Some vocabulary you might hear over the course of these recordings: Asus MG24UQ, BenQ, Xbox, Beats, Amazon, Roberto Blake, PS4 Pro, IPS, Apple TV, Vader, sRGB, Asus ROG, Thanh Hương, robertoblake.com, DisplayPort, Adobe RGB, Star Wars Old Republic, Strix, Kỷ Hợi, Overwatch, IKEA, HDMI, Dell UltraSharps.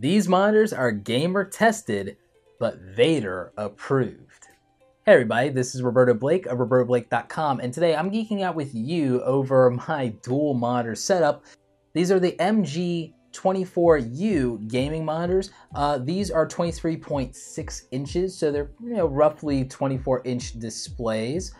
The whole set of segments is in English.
These monitors are gamer tested, but Vader approved. Hey everybody, this is Roberto Blake of robertoblake.com, and today I'm geeking out with you over my dual monitor setup. These are the MG24U gaming monitors. These are 23.6 inches, so they're roughly 24-inch displays.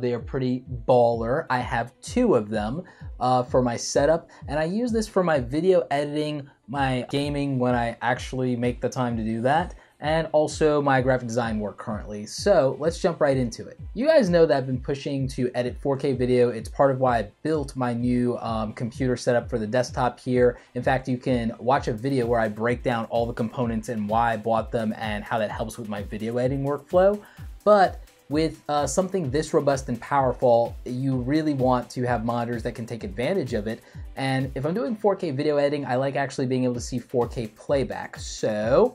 They are pretty baller. I have two of them for my setup, and I use this for my video editing, my gaming when I actually make the time to do that, and also my graphic design work currently. So let's jump right into it. You guys know that I've been pushing to edit 4K video. It's part of why I built my new computer setup for the desktop here. In fact, you can watch a video where I break down all the components and why I bought them and how that helps with my video editing workflow. But with something this robust and powerful, you really want to have monitors that can take advantage of it. And if I'm doing 4K video editing, I like actually being able to see 4K playback. So,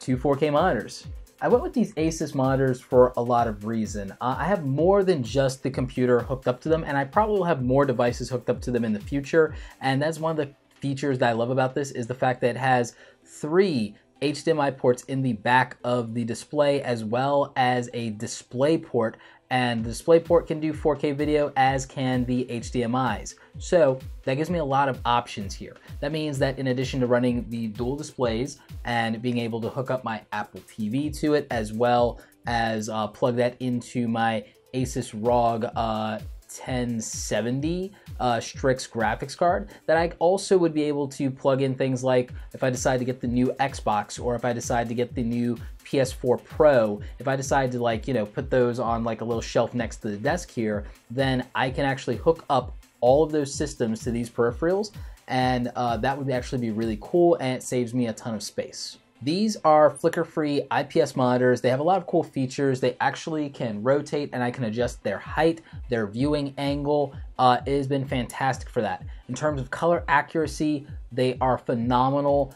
two 4K monitors. I went with these Asus monitors for a lot of reason. I have more than just the computer hooked up to them, and I probably will have more devices hooked up to them in the future. And that's one of the features that I love about this, is the fact that it has three HDMI ports in the back of the display, as well as a DisplayPort, and the DisplayPort can do 4K video, as can the HDMIs. So that gives me a lot of options here. That means that in addition to running the dual displays and being able to hook up my Apple TV to it, as well as plug that into my Asus ROG 1070 Strix graphics card, that I also would be able to plug in things like if I decide to get the new Xbox, or if I decide to get the new PS4 Pro, if I decide to put those on like a little shelf next to the desk here, then I can actually hook up all of those systems to these peripherals, and that would actually be really cool, and it saves me a ton of space. These are flicker-free IPS monitors. They have a lot of cool features. They actually can rotate, and I can adjust their height, their viewing angle. It has been fantastic for that. In terms of color accuracy, they are phenomenal.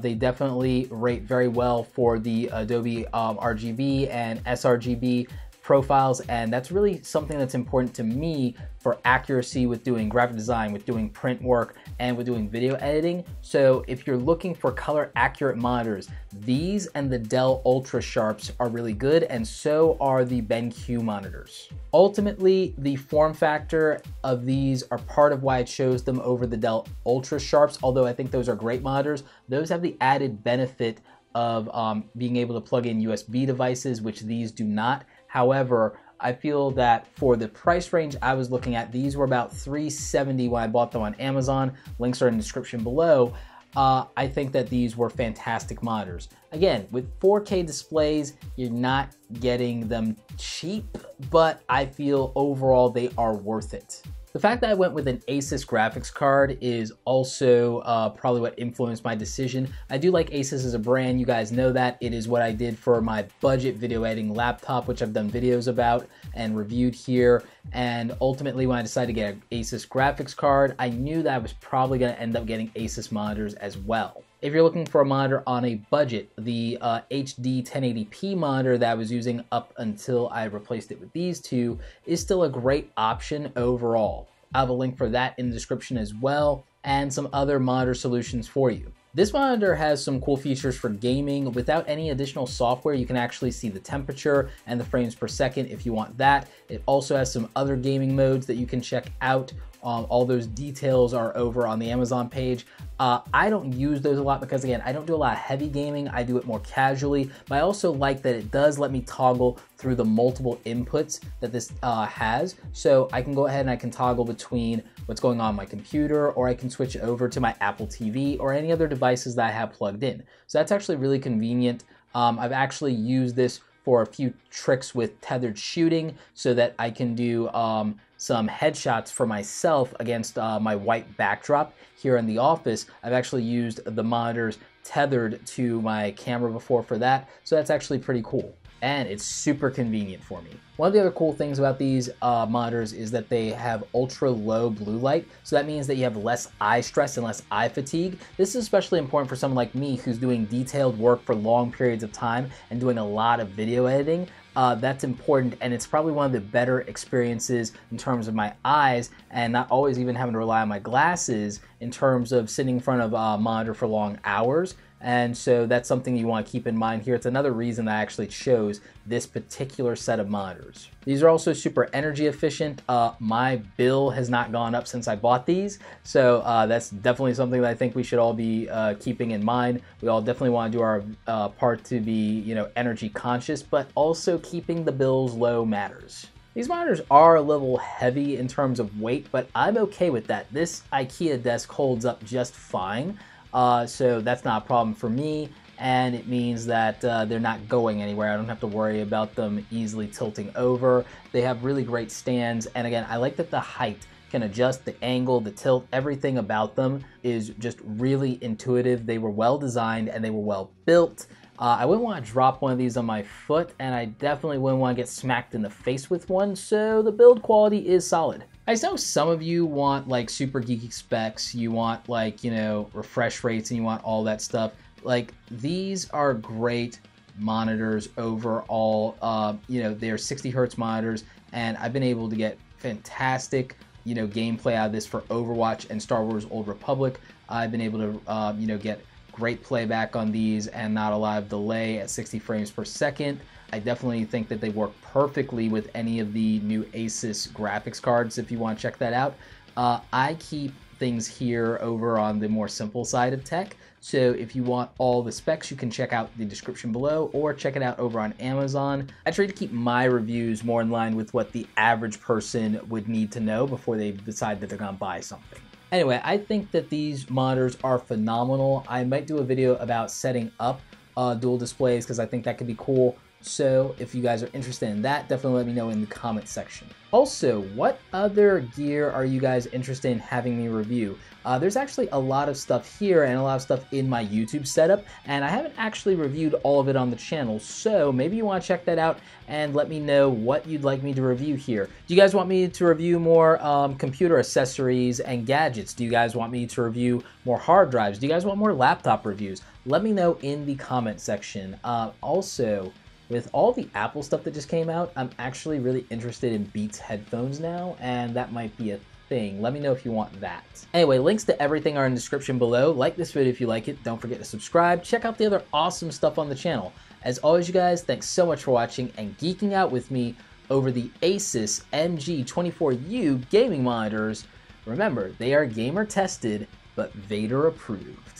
They definitely rate very well for the Adobe RGB and sRGB profiles, and that's really something that's important to me for accuracy with doing graphic design, with doing print work, and with doing video editing. So if you're looking for color accurate monitors, these and the Dell UltraSharps are really good, and so are the BenQ monitors. Ultimately, the form factor of these are part of why I chose them over the Dell UltraSharps, although I think those are great monitors. Those have the added benefit of being able to plug in USB devices, which these do not. However, I feel that for the price range I was looking at, these were about $370 when I bought them on Amazon. Links are in the description below. I think that these were fantastic monitors. Again, with 4K displays, you're not getting them cheap, but I feel overall they are worth it. The fact that I went with an Asus graphics card is also probably what influenced my decision. I do like Asus as a brand, you guys know that. It is what I did for my budget video editing laptop, which I've done videos about and reviewed here. And ultimately, when I decided to get an Asus graphics card, I knew that I was probably gonna end up getting Asus monitors as well. If you're looking for a monitor on a budget, the HD 1080p monitor that I was using up until I replaced it with these two is still a great option overall. I'll have a link for that in the description as well, and some other monitor solutions for you. This monitor has some cool features for gaming. Without any additional software, you can actually see the temperature and the frames per second if you want that. It also has some other gaming modes that you can check out. All those details are over on the Amazon page. I don't use those a lot because, again, I don't do a lot of heavy gaming. I do it more casually, but I also like that it does let me toggle through the multiple inputs that this has. So I can go ahead and I can toggle between what's going on my computer, or I can switch over to my Apple TV or any other devices that I have plugged in. So that's actually really convenient. I've actually used this for a few tricks with tethered shooting so that I can do some headshots for myself against my white backdrop here in the office. I've actually used the monitors tethered to my camera before for that, so that's actually pretty cool. And it's super convenient for me. One of the other cool things about these monitors is that they have ultra low blue light. So that means that you have less eye stress and less eye fatigue. This is especially important for someone like me who's doing detailed work for long periods of time and doing a lot of video editing. that's important, and it's probably one of the better experiences in terms of my eyes and not always even having to rely on my glasses in terms of sitting in front of a monitor for long hours. And so that's something you want to keep in mind here. It's another reason that I actually chose this particular set of monitors. These are also super energy efficient. My bill has not gone up since I bought these. So that's definitely something that I think we should all be keeping in mind. We all definitely want to do our part to be, you know, energy conscious, but also keeping the bills low matters. These monitors are a little heavy in terms of weight, but I'm okay with that. This IKEA desk holds up just fine. So that's not a problem for me, and it means that they're not going anywhere. I don't have to worry about them easily tilting over. They have really great stands, and again, I like that the height can adjust, the angle, the tilt, everything about them is just really intuitive. They were well designed and they were well built. I wouldn't want to drop one of these on my foot, and I definitely wouldn't want to get smacked in the face with one, so the build quality is solid. I know some of you want like super geeky specs, you want like, you know, refresh rates, and you want all that stuff. Like, these are great monitors overall. You know, they're 60 hertz monitors, and I've been able to get fantastic, you know, gameplay out of this for Overwatch and Star Wars Old Republic. I've been able to, you know, get great playback on these and not a lot of delay at 60 frames per second. I definitely think that they work perfectly with any of the new Asus graphics cards if you want to check that out. I keep things here over on the more simple side of tech. So if you want all the specs, you can check out the description below or check it out over on Amazon. I try to keep my reviews more in line with what the average person would need to know before they decide that they're going to buy something. Anyway, I think that these monitors are phenomenal. I might do a video about setting up dual displays because I think that could be cool. So if you guys are interested in that, definitely let me know in the comment section. Also, what other gear are you guys interested in having me review? There's actually a lot of stuff here and a lot of stuff in my YouTube setup, and I haven't actually reviewed all of it on the channel, so maybe you want to check that out and let me know what you'd like me to review here. Do you guys want me to review more computer accessories and gadgets? Do you guys want me to review more hard drives? Do you guys want more laptop reviews? Let me know in the comment section. Also, with all the Apple stuff that just came out, I'm actually really interested in Beats headphones now, and that might be a thing. Let me know if you want that. Anyway, links to everything are in the description below. Like this video if you like it. Don't forget to subscribe. Check out the other awesome stuff on the channel. As always, you guys, thanks so much for watching and geeking out with me over the Asus MG24U gaming monitors. Remember, they are gamer tested, but Vader approved.